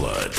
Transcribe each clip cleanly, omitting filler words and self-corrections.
blood.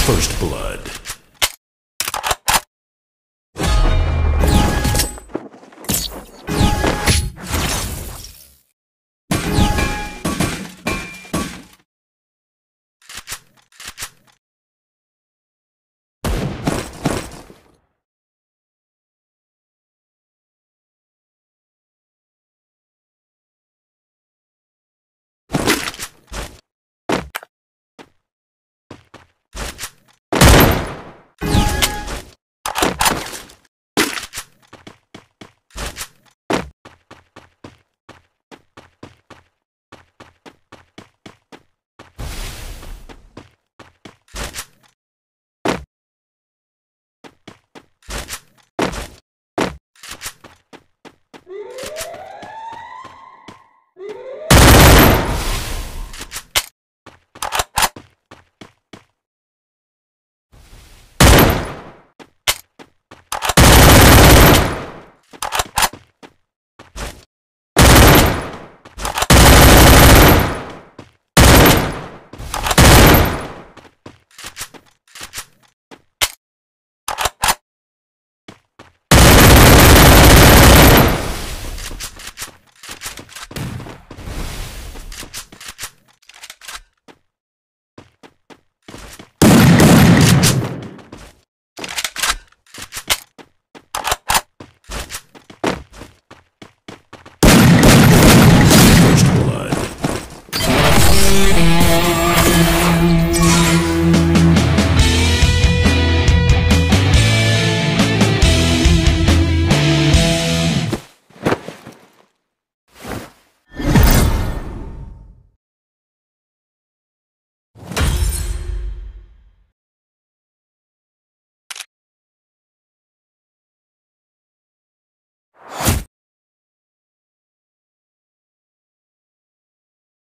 Blood. First blood.